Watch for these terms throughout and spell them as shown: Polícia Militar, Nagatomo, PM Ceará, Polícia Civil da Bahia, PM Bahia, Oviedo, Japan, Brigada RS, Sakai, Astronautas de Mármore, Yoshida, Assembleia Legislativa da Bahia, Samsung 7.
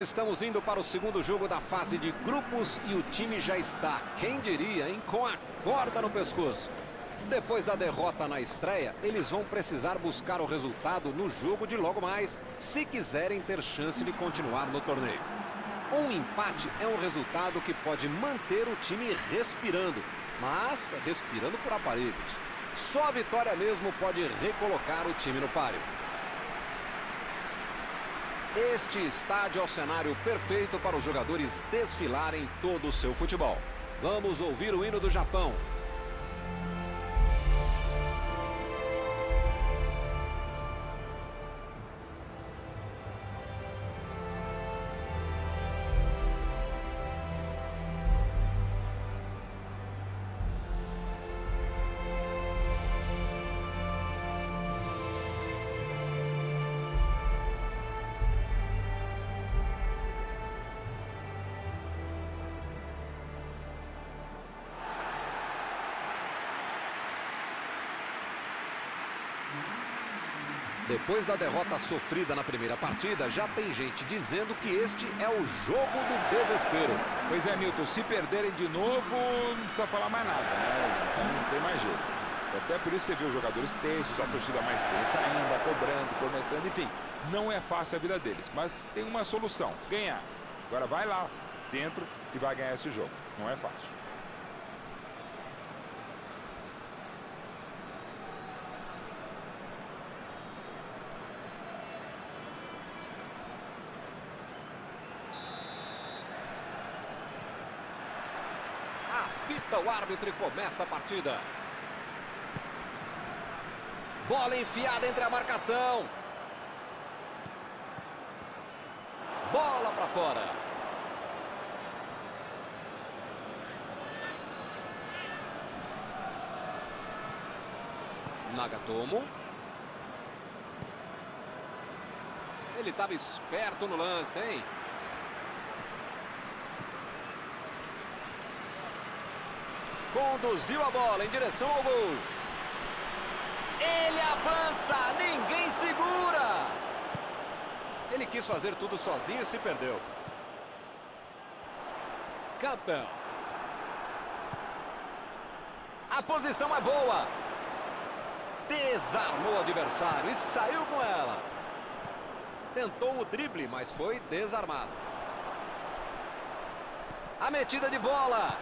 Estamos indo para o segundo jogo da fase de grupos e o time já está, quem diria, hein, com a corda no pescoço. Depois da derrota na estreia, eles vão precisar buscar o resultado no jogo de logo mais, se quiserem ter chance de continuar no torneio. Um empate é um resultado que pode manter o time respirando, mas respirando por aparelhos. Só a vitória mesmo pode recolocar o time no páreo. Este estádio é o cenário perfeito para os jogadores desfilarem todo o seu futebol. Vamos ouvir o hino do Japão. Depois da derrota sofrida na primeira partida, já tem gente dizendo que este é o jogo do desespero. Pois é, Milton, se perderem de novo, não precisa falar mais nada, né? Então não tem mais jeito. Até por isso você vê os jogadores tensos, a torcida mais tensa ainda, cobrando, cornetando, enfim. Não é fácil a vida deles, mas tem uma solução, ganhar. Agora vai lá dentro e vai ganhar esse jogo, não é fácil. Apita o árbitro e começa a partida. Bola enfiada entre a marcação. Bola para fora. Nagatomo. Ele estava esperto no lance, hein? Conduziu a bola em direção ao gol. Ele avança, ninguém segura. Ele quis fazer tudo sozinho e se perdeu. Campbell. A posição é boa. Desarmou o adversário e saiu com ela. Tentou o drible, mas foi desarmado. A metida de bola.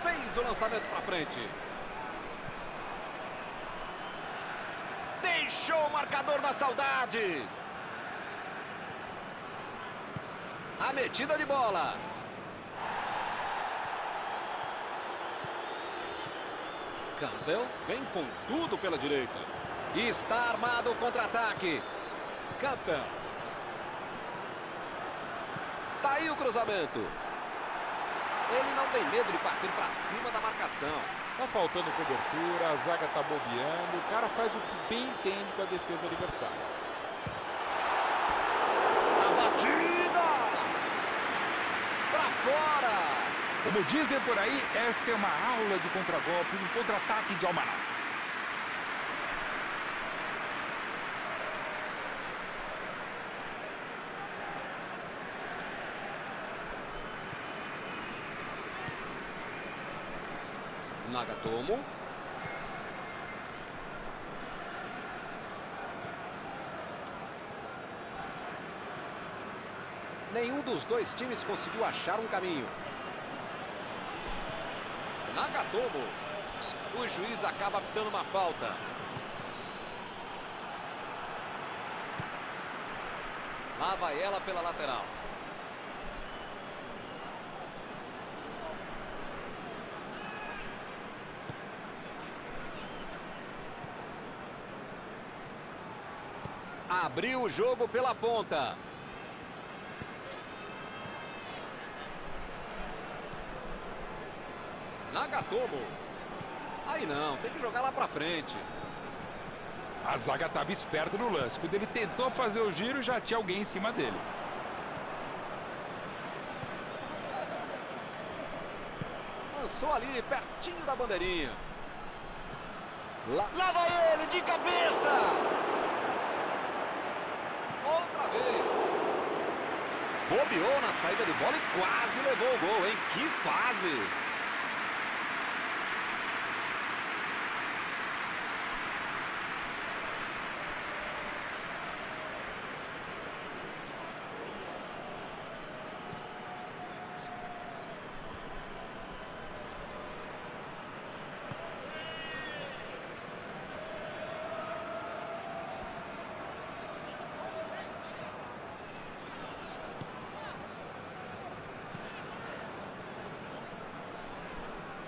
Fez o lançamento para frente. Deixou o marcador da saudade. A metida de bola. Campbell vem com tudo pela direita. E está armado o contra-ataque. Campbell. Tá aí o cruzamento. Ele não tem medo de partir para cima da marcação. Tá faltando cobertura, a zaga tá bobeando. O cara faz o que bem entende com a defesa adversária. A batida! Para fora! Como dizem por aí, essa é uma aula de contragolpe, um contra-ataque de almanaque. Nagatomo. Nenhum dos dois times conseguiu achar um caminho. Nagatomo. O juiz acaba dando uma falta. Lá vai ela pela lateral. Abriu o jogo pela ponta. Nagatomo. Aí não, tem que jogar lá pra frente. A zaga estava esperta no lance. Quando ele tentou fazer o giro, já tinha alguém em cima dele. Lançou ali, pertinho da bandeirinha. Lá vai ele, de cabeça! Outra vez! Bobeou na saída de bola e quase levou o gol, hein? Que fase!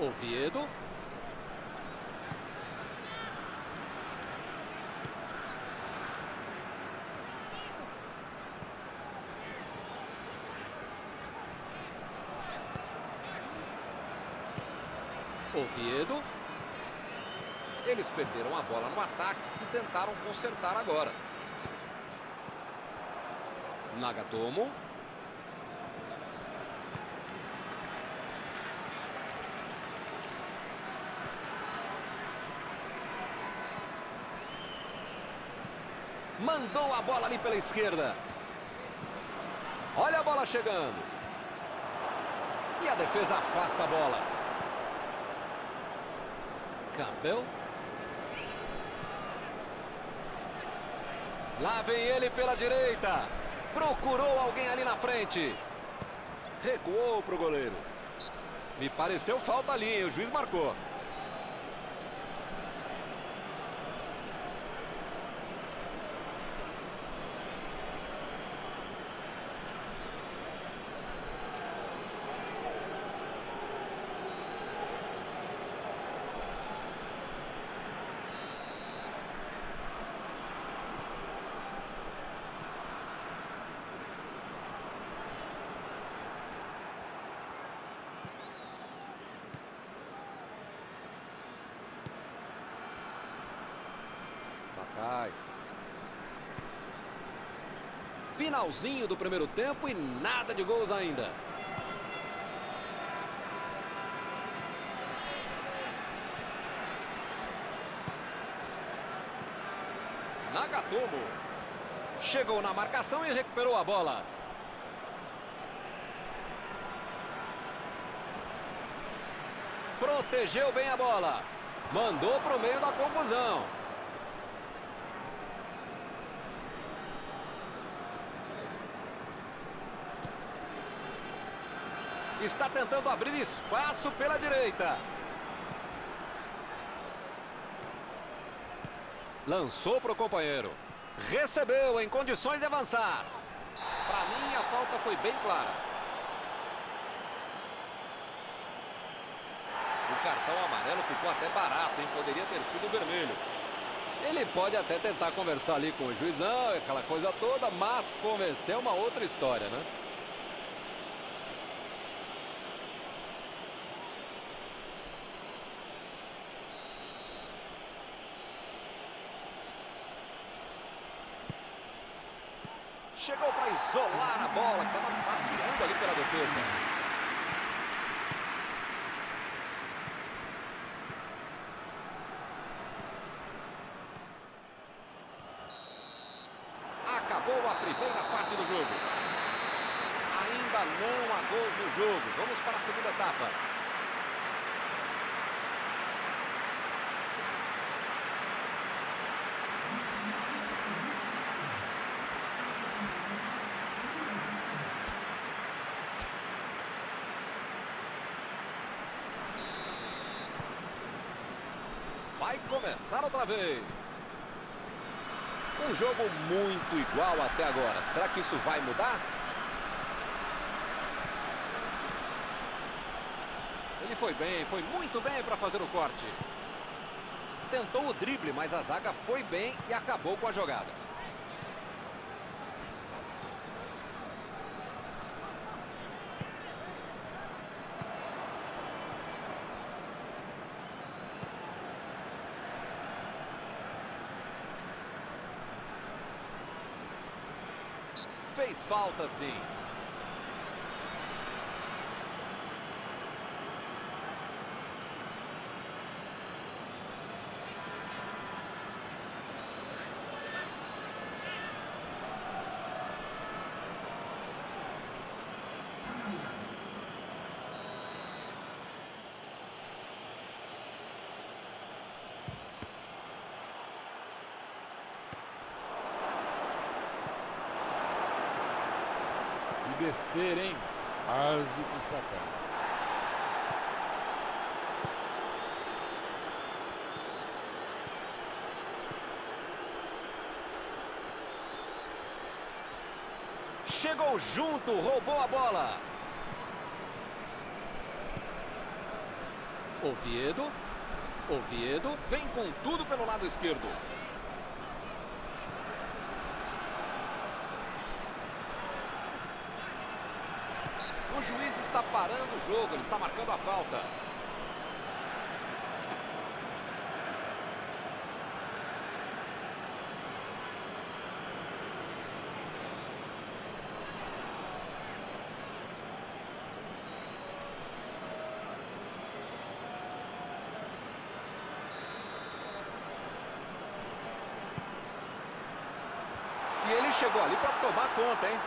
Oviedo. Oviedo. Eles perderam a bola no ataque e tentaram consertar agora. Nagatomo. Mandou a bola ali pela esquerda. Olha a bola chegando. E a defesa afasta a bola. Campbell. Lá vem ele pela direita. Procurou alguém ali na frente. Recuou para o goleiro. Me pareceu falta ali, hein? O juiz marcou. Sakai. Finalzinho do primeiro tempo e nada de gols ainda. Nagatomo. Chegou na marcação e recuperou a bola. Protegeu bem a bola. Mandou para o meio da confusão. Está tentando abrir espaço pela direita. Lançou para o companheiro. Recebeu em condições de avançar. Para mim, a falta foi bem clara. O cartão amarelo ficou até barato, hein? Poderia ter sido vermelho. Ele pode até tentar conversar ali com o juizão, aquela coisa toda, mas convencer é uma outra história, né? Chegou para isolar a bola, que estava passeando ali pela defesa. Acabou a primeira parte do jogo. Ainda não há gols no jogo. Vamos para a segunda etapa. Vai começar outra vez. Um jogo muito igual até agora. Será que isso vai mudar? Ele foi bem, foi muito bem para fazer o corte. Tentou o drible, mas a zaga foi bem e acabou com a jogada. Fez falta, sim. besteira, hein? Quase com o Sakai. Chegou junto, roubou a bola. Oviedo, vem com tudo pelo lado esquerdo. O juiz está parando o jogo, ele está marcando a falta. Ele chegou ali para tomar conta, hein?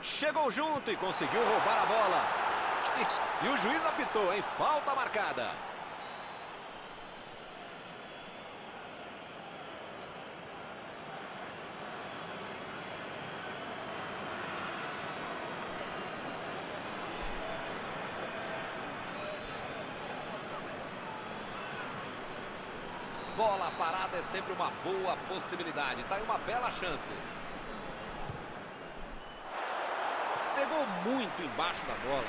Chegou junto e conseguiu roubar a bola. E o juiz apitou, hein? Falta marcada. Bola parada é sempre uma boa possibilidade. Tá aí uma bela chance. Pegou muito embaixo da bola.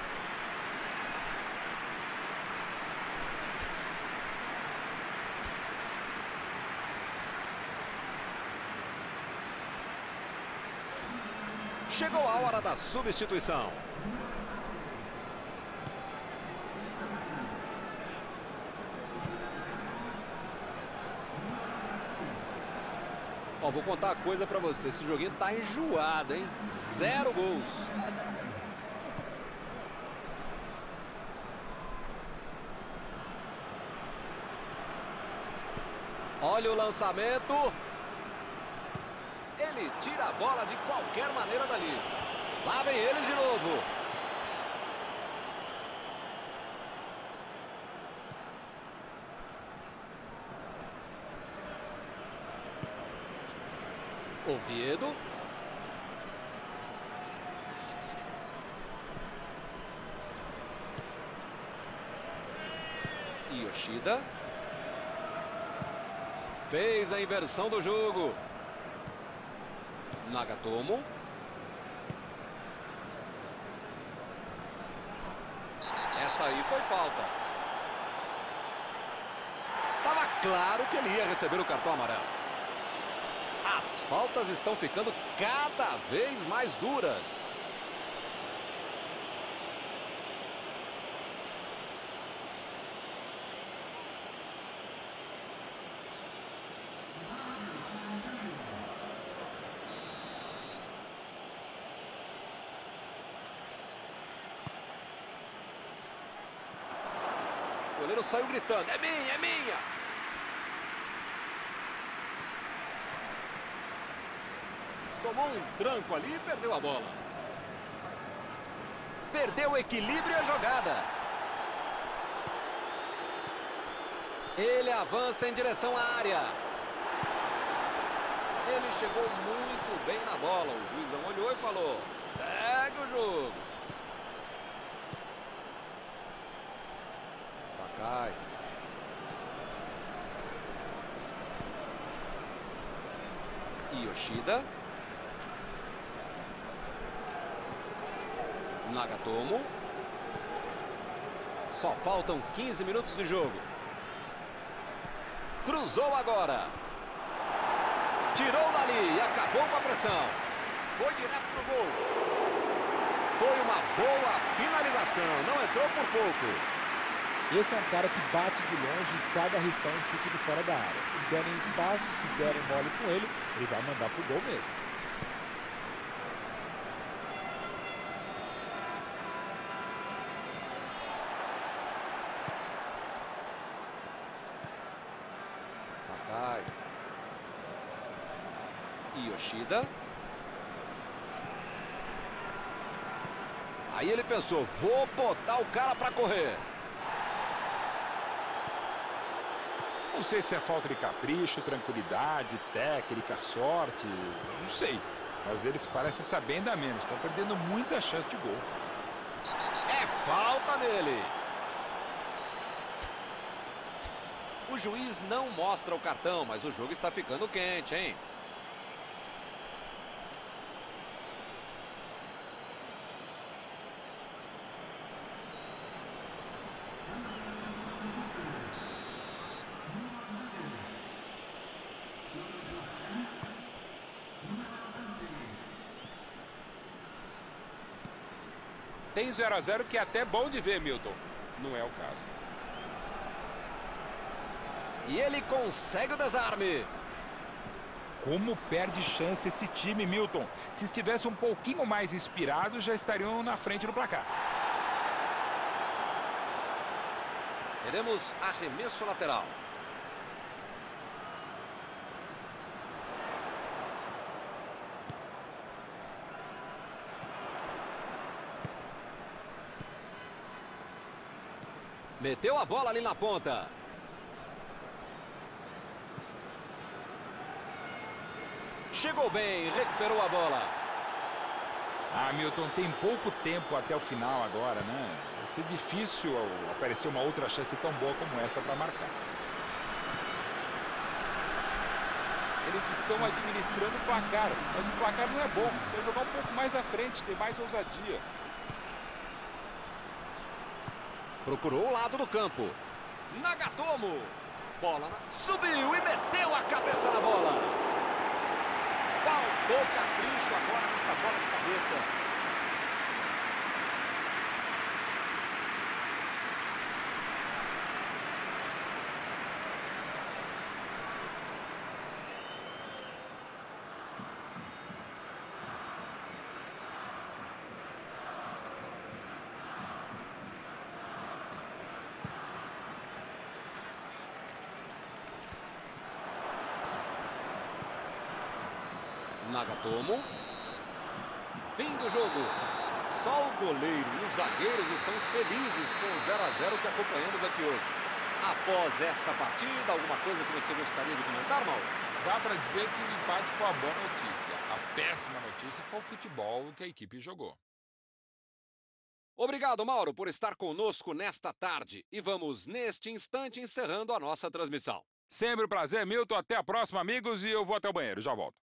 Chegou a hora da substituição. Vou contar uma coisa pra você. Esse joguinho tá enjoado, hein? 0 gols. Olha o lançamento. Ele tira a bola de qualquer maneira dali. Lá vem ele de novo. Oviedo. Yoshida. Fez a inversão do jogo. Nagatomo. Essa aí foi falta. Tava claro que ele ia receber o cartão amarelo. As faltas estão ficando cada vez mais duras. O goleiro saiu gritando: é minha, é minha! Tomou um tranco ali e perdeu a bola. Perdeu o equilíbrio e a jogada. Ele avança em direção à área. Ele chegou muito bem na bola. O juizão olhou e falou: segue o jogo. Sakai. Yoshida. Nagatomo. Só faltam 15 minutos de jogo. Cruzou agora. Tirou dali e acabou com a pressão. Foi direto pro gol. Foi uma boa finalização. Não entrou por pouco. Esse é um cara que bate de longe e sabe arriscar um chute de fora da área. Se derem espaço, se derem mole com ele, ele vai mandar pro gol mesmo. Sakai. Yoshida. Aí ele pensou: vou botar o cara pra correr. Não sei se é falta de capricho, tranquilidade, técnica, sorte, não sei. Mas eles parecem saber ainda menos, estão perdendo muita chance de gol. É falta dele. O juiz não mostra o cartão, mas o jogo está ficando quente, hein? Tem 0 a 0 que é até bom de ver, Milton. Não é o caso. E ele consegue o desarme. Como perde chance esse time, Milton. Se estivesse um pouquinho mais inspirado, já estariam na frente do placar. Teremos arremesso lateral. Meteu a bola ali na ponta. Chegou bem, recuperou a bola. Ah, Milton, tem pouco tempo até o final agora, né? Vai ser difícil aparecer uma outra chance tão boa como essa para marcar. Eles estão administrando o placar, mas o placar não é bom. Se eu jogar um pouco mais à frente, tem mais ousadia. Procurou o lado do campo. Nagatomo. Bola na... Subiu e meteu a cabeça na bola. Faltou capricho agora nessa bola de cabeça. Nagatomo. Fim do jogo. Só o goleiro e os zagueiros estão felizes com o 0 a 0 que acompanhamos aqui hoje. Após esta partida, alguma coisa que você gostaria de comentar, Mauro? Dá para dizer que o empate foi a boa notícia. A péssima notícia foi o futebol que a equipe jogou. Obrigado, Mauro, por estar conosco nesta tarde. E vamos, neste instante, encerrando a nossa transmissão. Sempre um prazer, Milton. Até a próxima, amigos. E eu vou até o banheiro. Já volto.